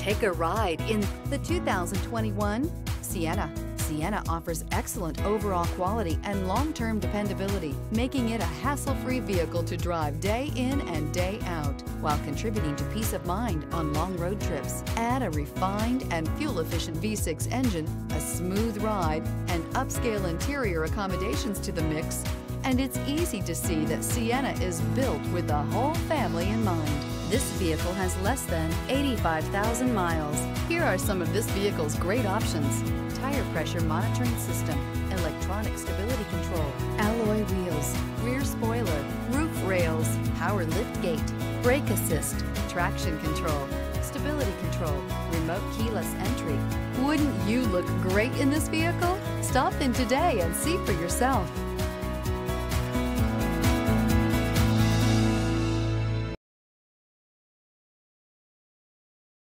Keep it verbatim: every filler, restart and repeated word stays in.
Take a ride in the two thousand twenty-one Sienna. Sienna offers excellent overall quality and long-term dependability, making it a hassle-free vehicle to drive day in and day out, while contributing to peace of mind on long road trips. Add a refined and fuel-efficient V six engine, a smooth ride, and upscale interior accommodations to the mix, and it's easy to see that Sienna is built with the whole family in mind. This vehicle has less than eighty-five thousand miles. Here are some of this vehicle's great options: tire pressure monitoring system, electronic stability control, alloy wheels, rear spoiler, roof rails, power lift gate, brake assist, traction control, stability control, remote keyless entry. Wouldn't you look great in this vehicle? Stop in today and see for yourself.